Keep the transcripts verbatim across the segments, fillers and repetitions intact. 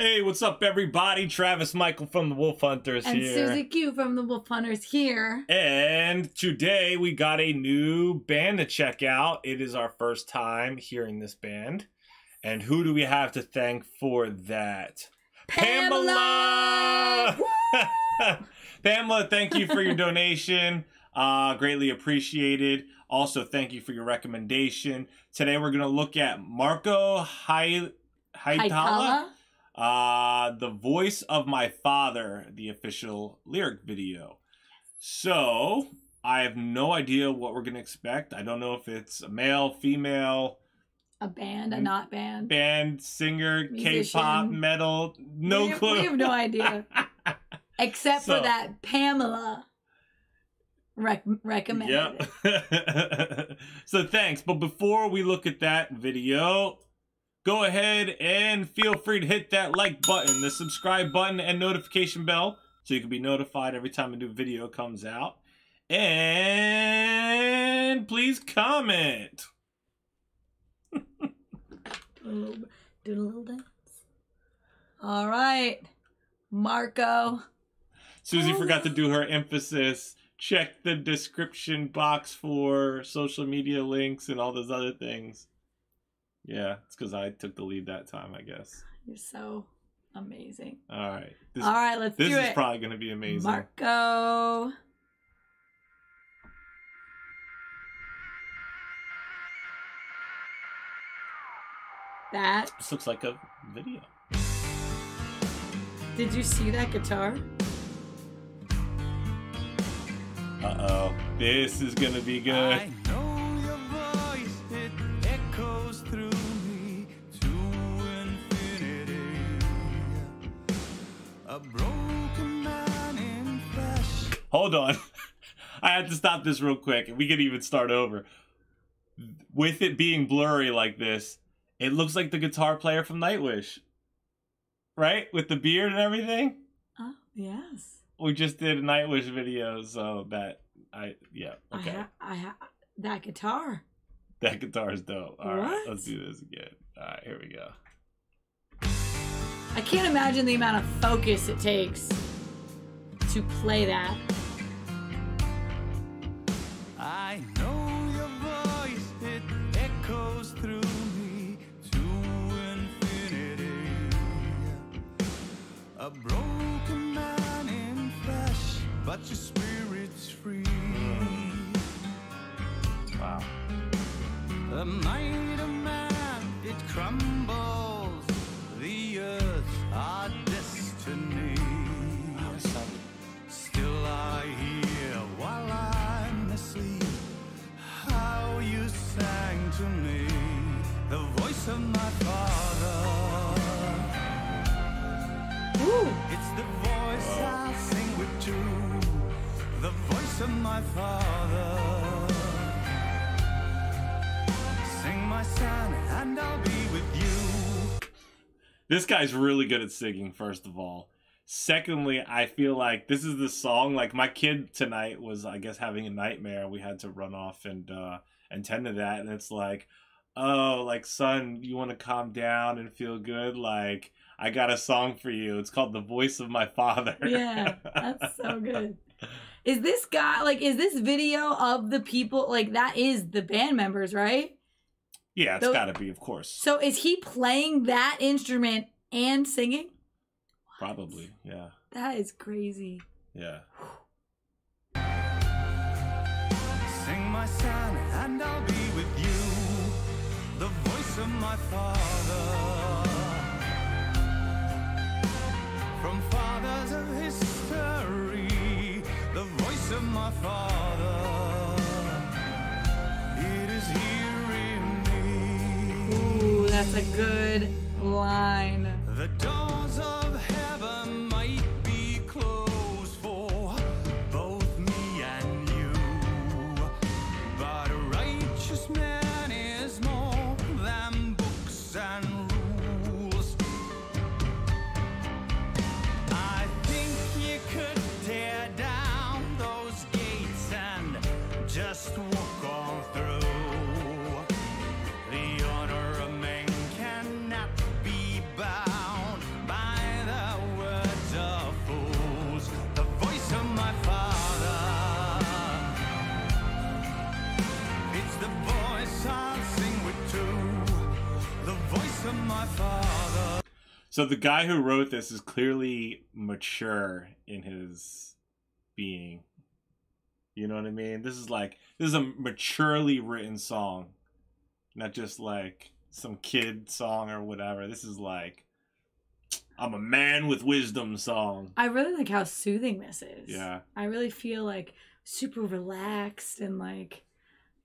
Hey, what's up, everybody? Travis Michael from the Wolf Hunters and here. And Susie Q from the Wolf Hunters here. And today we got a new band to check out. It is our first time hearing this band. And who do we have to thank for that? Pamela! Pamela, Pamela, thank you for your donation. Uh, greatly appreciated. Also, thank you for your recommendation. Today we're going to look at Marko Hietala. Hietala? Uh, the voice of my father, the official lyric video. So I have no idea what we're gonna expect. I don't know if it's a male, female, a band, a not band, band singer, K-pop, metal. No we have, clue. We have no idea, except so, for that Pamela rec recommended. Yep. So thanks. But before we look at that video, go ahead and feel free to hit that like button, the subscribe button, and notification bell so you can be notified every time a new video comes out. And please comment. Do a little dance. All right, Marko. Susie oh. forgot to do her emphasis. Check the description box for social media links and all those other things. Yeah, it's because I took the lead that time, I guess. You're so amazing. All right. This, All right, let's do it. This is probably going to be amazing. Marko. That. This looks like a video. Did you see that guitar? Uh-oh. This is going to be good. I know. Hold on. I have to stop this real quick. We could even start over. With it being blurry like this, it looks like the guitar player from Nightwish. Right? With the beard and everything? Oh, yes. We just did a Nightwish video, so that... I Yeah, okay. I ha I ha that guitar. That guitar is dope. All what? right, let's do this again. All right, here we go. I can't imagine the amount of focus it takes to play that. I know your voice, it echoes through me to infinity. A broken man in flesh, but your spirit's free. Wow. The might of man, it crumbles. The earth, our destiny. Still I hear while I'm asleep how you sang to me, the voice of my father. Ooh. It's the voice I sing with you, the voice of my father. Sing my son and I'll be with you. This guy's really good at singing, first of all. Secondly, I feel like this is the song, like my kid tonight was, I guess, having a nightmare. We had to run off and uh, and tend to that. And it's like, oh, like, son, you want to calm down and feel good? Like, I got a song for you. It's called The Voice of My Father. Yeah, that's so good. Is this guy, like, is this video of the people, like, that is the band members, right? Yeah, it's got to be, of course. So is he playing that instrument and singing? Probably, yeah. That is crazy. Yeah. Sing my son and I'll be with you, the voice of my father. From fathers of history, the voice of my father. It is here in me. Ooh, that's a good line. The doors of heaven might be closed for both me and you, but a righteous man is more than books and rules. I think you could tear down those gates and just walk on through. The honor of man cannot be bought. So the guy who wrote this is clearly mature in his being. You know what I mean? This is like, this is a maturely written song. Not just like some kid song or whatever. This is like, I'm a man with wisdom song. I really like how soothing this is. Yeah. I really feel like super relaxed and like,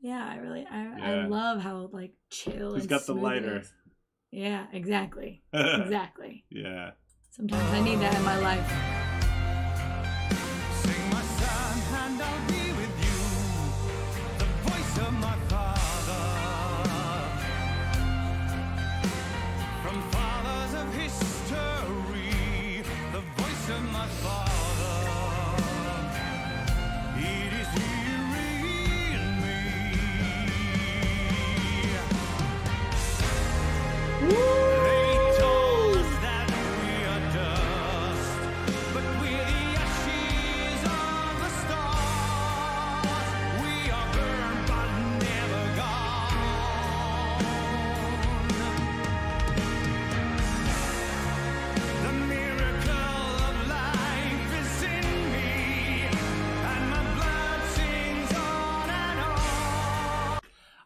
yeah, I really, I, yeah. I love how like chill He's and got the lighter. It is. Yeah, exactly. Exactly. Yeah. Sometimes I need that in my life.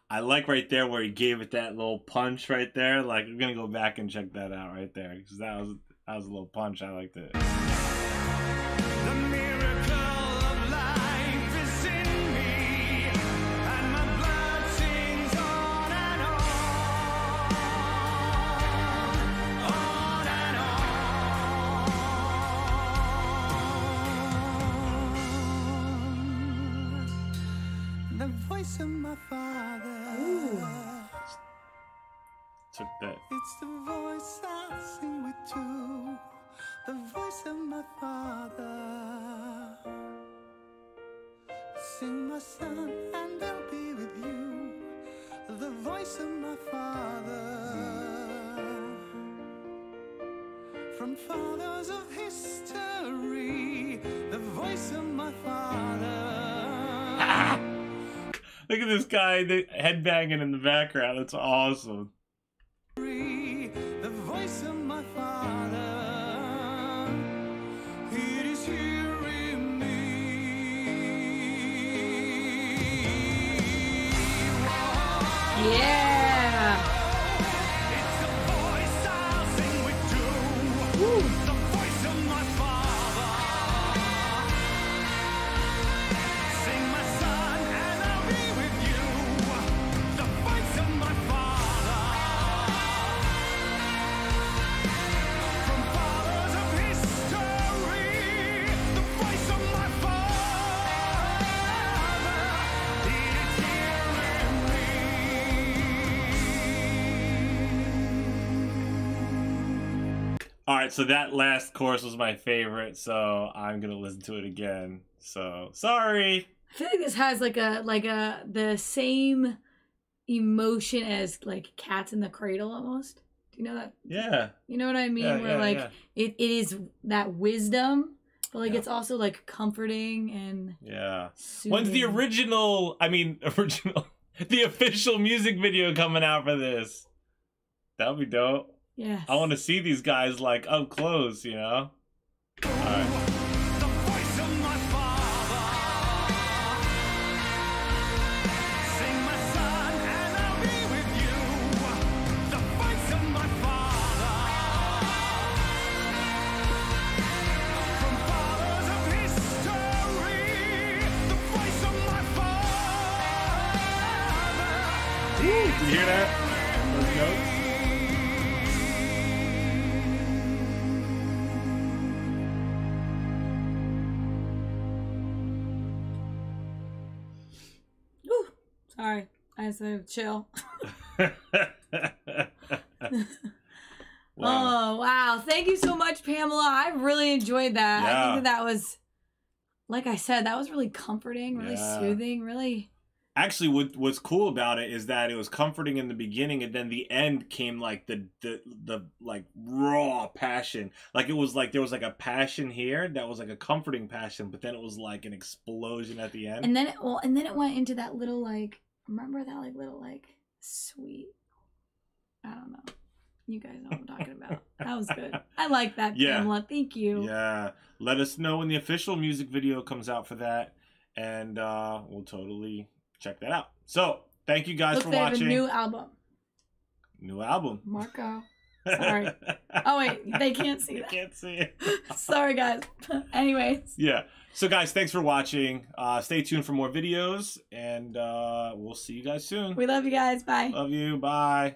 I like right there where he gave it that little punch right there. Like, I'm gonna go back and check that out right there because that was that was a little punch. I liked it. The miracle of life is in me, and my blood sings on and on, on and on. The voice of my father. Took that. It's the voice I sing with too, the voice of my father. Sing my son and I'll be with you, the voice of my father. From fathers of history, the voice of my father. Look at this guy headbanging in the background. That's awesome. The voice of my father, it is here in me. Yeah. It's the voice I'll sing with you. Woo. The voice of my father. Sing my son and I'll be with you. The voice of my father. All right, so that last chorus was my favorite, so I'm gonna listen to it again. So sorry. I feel like this has like a like a the same emotion as like Cats in the Cradle almost. Do you know that? Yeah. You know what I mean? Yeah, Where yeah, like yeah. it it is that wisdom, but like yeah. it's also like comforting and yeah. soothing. When's the original? I mean, original the official music video coming out for this? That'll be dope. Yeah. I want to see these guys like up close, you know? All right. Ooh, did you hear that? Those notes? Sorry, I just have to chill. Wow. Oh, wow. Thank you so much, Pamela. I really enjoyed that. Yeah. I think that, that was, like I said, that was really comforting, really yeah. soothing, really. Actually, what, what's cool about it is that it was comforting in the beginning, and then the end came like the, the, the like raw passion. Like it was like, there was like a passion here that was like a comforting passion, but then it was like an explosion at the end. And then it, well, and then it went into that little like, remember that like little like sweet, I don't know. You guys know what I'm talking about. That was good. I like that, yeah. Pamela. Thank you. Yeah. Let us know when the official music video comes out for that, and uh, we'll totally check that out. So, thank you guys Looks for watching. Have a new album. New album. Marko. Sorry. Oh, wait. They can't see that. They can't see it. Sorry, guys. Anyways. Yeah. So, guys, thanks for watching. Uh, stay tuned for more videos, and uh, we'll see you guys soon. We love you guys. Bye. Love you. Bye.